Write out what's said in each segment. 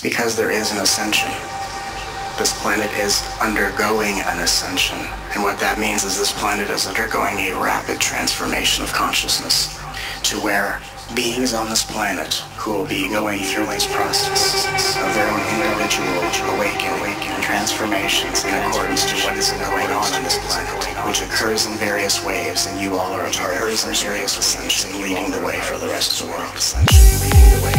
It's because there is an ascension. This planet is undergoing an ascension. And what that means is this planet is undergoing a rapid transformation of consciousness to where beings on this planet who will be going through these processes of their own individual awakening transformations in accordance to what is going on this planet, which occurs in various waves, and you all are a part of this various ascension, leading the way for the rest of the world.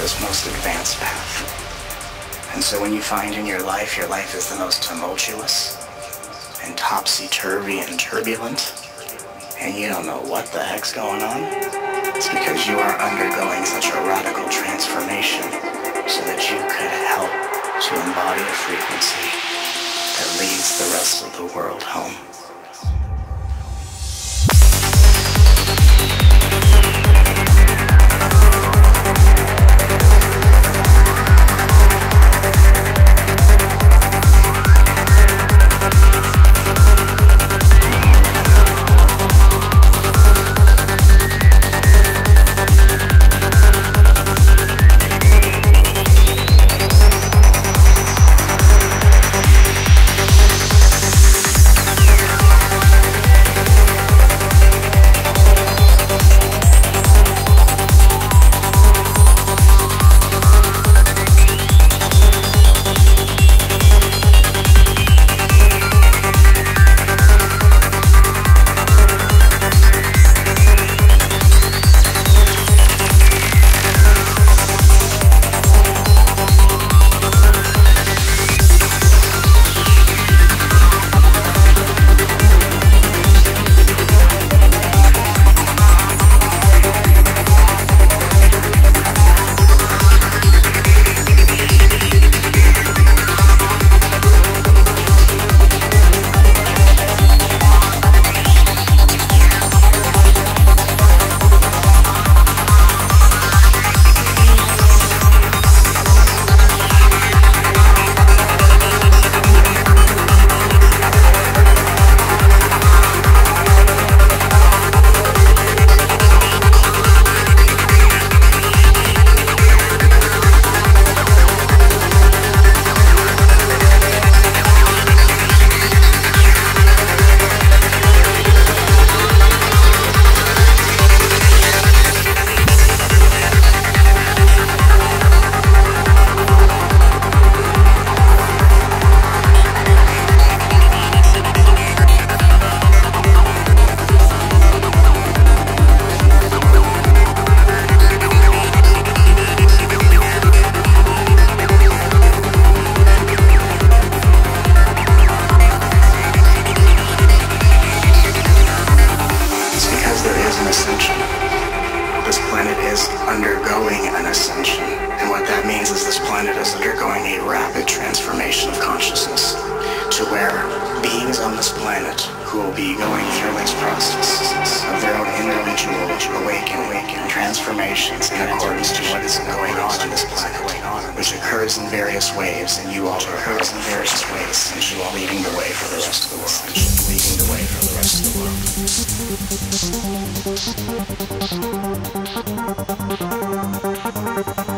This most advanced path. And so when you find in your life is the most tumultuous and topsy-turvy and turbulent, and you don't know what the heck's going on, it's because you are undergoing such a radical transformation so that you could help to embody a frequency that leads the rest of the world home. undergoing a rapid transformation of consciousness to where beings on this planet who will be going through this process of their own individual awakening transformations in accordance to what is going on this planet, which occurs in various ways, and you all occurs in various ways, and you all leading the way for the rest of the world. Leading the way for the rest of the world.